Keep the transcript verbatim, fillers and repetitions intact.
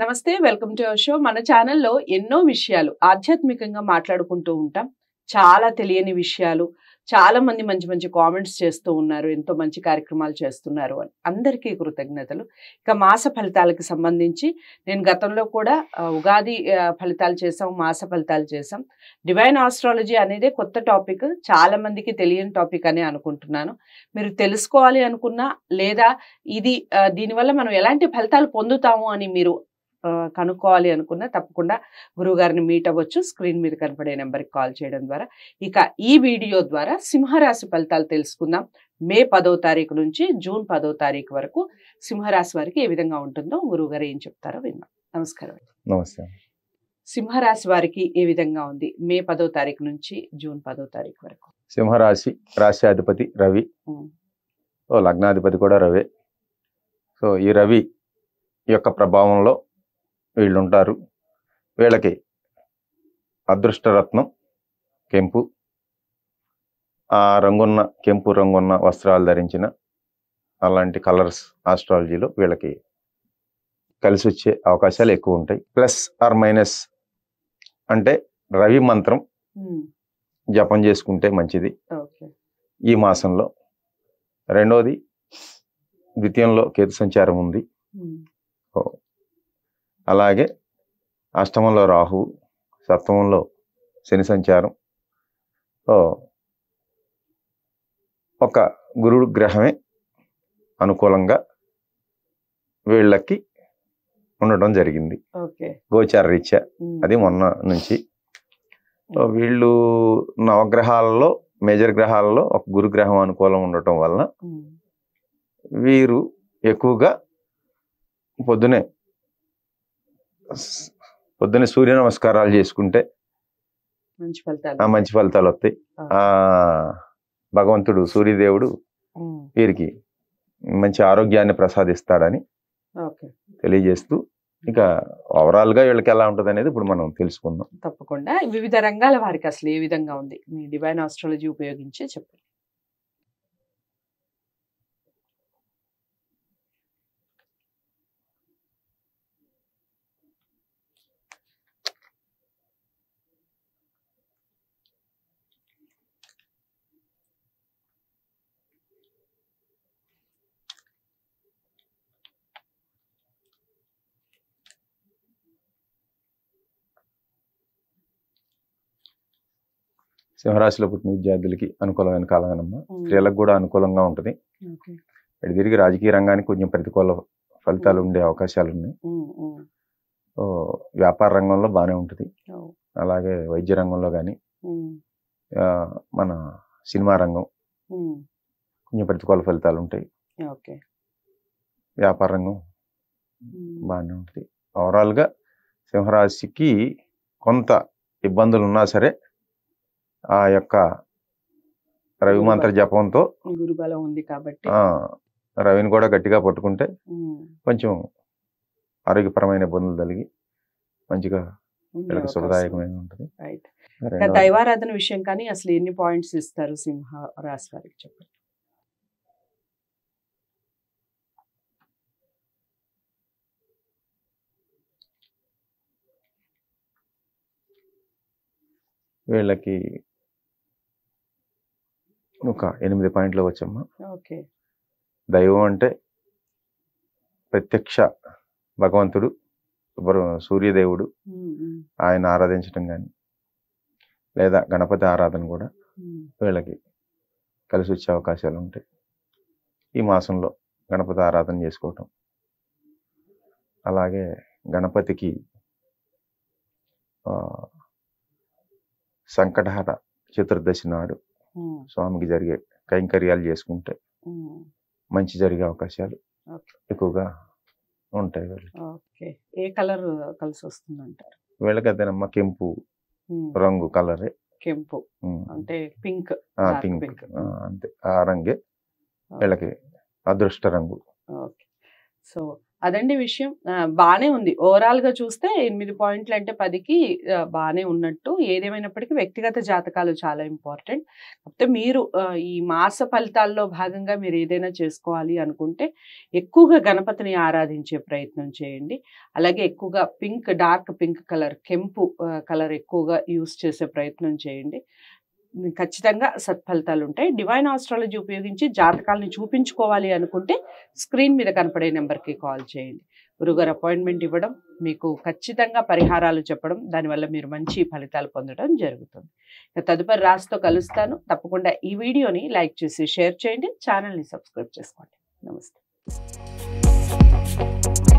నమస్తే, welcome to our show. మన ఛానల్లో ఎన్నో విషయాలు ఆధ్యాత్మికంగా మాట్లాడుకుంటూ ఉంటాం. చాలా తెలియని విషయాలు, చాలా మంది మంచి మంచి కామెంట్స్ చేస్తూ ఉన్నారు, ఎంతో మంచి కార్యక్రమాలు చేస్తున్నారు అని. అందరికీ కృతజ్ఞతలు. ఇక మాస ఫలితాలకు సంబంధించి నేను గతంలో కూడా ఉగాది ఫలితాలు చేసాం, మాస ఫలితాలు చేసాం. డివైన్ ఆస్ట్రాలజీ అనేది కొత్త టాపిక్, చాలా మందికి తెలియని టాపిక్ అని అనుకుంటున్నాను. మీరు తెలుసుకోవాలి అనుకున్నా, లేదా ఇది దీనివల్ల మనం ఎలాంటి ఫలితాలు పొందుతాము అని మీరు కనుక్కోవాలి అనుకున్న తప్పకుండా గురువుగారిని మీట్ అవ్వచ్చు. స్క్రీన్ మీద కనపడే నెంబర్కి కాల్ చేయడం ద్వారా. ఇక ఈ వీడియో ద్వారా సింహరాశి ఫలితాలు తెలుసుకుందాం. మే పదో తారీఖు నుంచి జూన్ పదో తారీఖు వరకు సింహరాశి వారికి ఏ విధంగా ఉంటుందో గురువుగారు ఏం చెప్తారో విన్నాం. నమస్కారం. నమస్తే. సింహరాశి వారికి ఏ విధంగా ఉంది మే పదో తారీఖు నుంచి జూన్ పదో తారీఖు వరకు? సింహరాశి రాశ్యాధిపతి రవి, లగ్నాధిపతి కూడా రవి. సో ఈ రవి యొక్క ప్రభావంలో వీళ్ళు ఉంటారు. వీళ్ళకి అదృష్టరత్నం కెంపు, ఆ రంగున్న కెంపు రంగున్న వస్త్రాలు ధరించిన అలాంటి కలర్స్ ఆస్ట్రాలజీలో వీళ్ళకి కలిసి వచ్చే అవకాశాలు ఎక్కువ ఉంటాయి. ప్లస్ ఆర్ మైనస్ అంటే రవి మంత్రం జపం చేసుకుంటే మంచిది ఈ మాసంలో. రెండోది, ద్వితీయంలో కేతు సంచారం ఉంది. అలాగే అష్టమంలో రాహువు, సప్తమంలో శని సంచారం. ఒక గురుడు గ్రహమే అనుకూలంగా వీళ్ళకి ఉండడం జరిగింది గోచార రీత్యా. అది మొన్న నుంచి వీళ్ళు నవగ్రహాలలో, మేజర్ గ్రహాలలో ఒక గురుగ్రహం అనుకూలం ఉండటం వలన వీరు ఎక్కువగా పొద్దునే పొద్దున సూర్య నమస్కారాలు చేసుకుంటే మంచి ఫలితాలు మంచి ఫలితాలు వస్తాయి. ఆ భగవంతుడు సూర్యదేవుడు వీరికి మంచి ఆరోగ్యాన్ని ప్రసాదిస్తాడని తెలియజేస్తూ, ఇక ఓవరాల్ గా వీళ్ళకి ఎలా ఉంటుంది అనేది ఇప్పుడు మనం తెలుసుకుందాం. తప్పకుండా వివిధ రంగాల వారికి అసలు ఏ విధంగా ఉంది మీ డివైన్ ఆస్ట్రాలజీ ఉపయోగించి చెప్పండి. సింహరాశిలో పుట్టిన విద్యార్థులకి అనుకూలమైన కాలమేనమ్మా. స్త్రీలకు కూడా అనుకూలంగా ఉంటుంది. ఇటు తిరిగి రాజకీయ రంగానికి కొంచెం ప్రతికూల ఫలితాలు ఉండే అవకాశాలు ఉన్నాయి. వ్యాపార రంగంలో బాగానే ఉంటుంది. అలాగే వైద్య రంగంలో కానీ, మన సినిమా రంగం కొంచెం ప్రతికూల ఫలితాలు ఉంటాయి. వ్యాపార రంగం బాగానే ఉంటుంది. ఓవరాల్గా సింహరాశికి కొంత ఇబ్బందులు ఉన్నా సరే ఆ యొక్క రవి మంత్ర జపంతో గురుబలం ఉంది కాబట్టి రవిని కూడా గట్టిగా పట్టుకుంటే కొంచెం ఆరోగ్యపరమైన ఇబ్బందులు కలిగి మంచిగా శుభదాయకమైన ఉంటుంది. దైవారాధన విషయం కానీ అసలు ఎన్ని పాయింట్స్ ఇస్తారు సింహ రాశి వారికి చెప్పండి? వీళ్ళకి ఒక ఎనిమిది పాయింట్లు వచ్చమ్మా. దైవం అంటే ప్రత్యక్ష భగవంతుడు సూర్యదేవుడు, ఆయన ఆరాధించడం కానీ లేదా గణపతి ఆరాధన కూడా వీళ్ళకి కలిసి వచ్చే అవకాశాలు ఉంటాయి. ఈ మాసంలో గణపతి ఆరాధన చేసుకోవటం, అలాగే గణపతికి సంకటహర చతుర్దశి నాడు స్వామికి జరిగే కైంకర్యాలు చేసుకుంటే మంచి జరిగే అవకాశాలు ఎక్కువగా ఉంటాయి. వీళ్ళకి ఏ కలర్ కలిసి వస్తుంది అంటారు? వీళ్ళకి అదేనమ్మా కెంపు రంగు కలరే. కెంపు అంటే పింక్, పింక్ అంతే, ఆ రంగే వీళ్ళకి అదృష్ట రంగు. సో అదండి విషయం. బాగానే ఉంది ఓవరాల్గా చూస్తే ఎనిమిది పాయింట్లు అంటే పదికి బాగానే ఉన్నట్టు. ఏదేమైనప్పటికీ వ్యక్తిగత జాతకాలు చాలా ఇంపార్టెంట్. కాకపోతే మీరు ఈ మాస ఫలితాల్లో భాగంగా మీరు ఏదైనా చేసుకోవాలి అనుకుంటే ఎక్కువగా గణపతిని ఆరాధించే ప్రయత్నం చేయండి. అలాగే ఎక్కువగా పింక్ డార్క్ పింక్ కలర్ కెంపు కలర్ ఎక్కువగా యూస్ చేసే ప్రయత్నం చేయండి. ఖచ్చితంగా సత్ఫలితాలు ఉంటాయి. డివైన్ ఆస్ట్రాలజీ ఉపయోగించి జాతకాలని చూపించుకోవాలి అనుకుంటే స్క్రీన్ మీద కనపడే నెంబర్కి కాల్ చేయండి. గురుగారు అపాయింట్మెంట్ ఇవ్వడం, మీకు ఖచ్చితంగా పరిహారాలు చెప్పడం, దానివల్ల మీరు మంచి ఫలితాలు పొందడం జరుగుతుంది. తదుపరి రాశితో కలుస్తాను. తప్పకుండా ఈ వీడియోని లైక్ చేసి షేర్ చేయండి, ఛానల్ని సబ్స్క్రైబ్ చేసుకోండి. నమస్తే.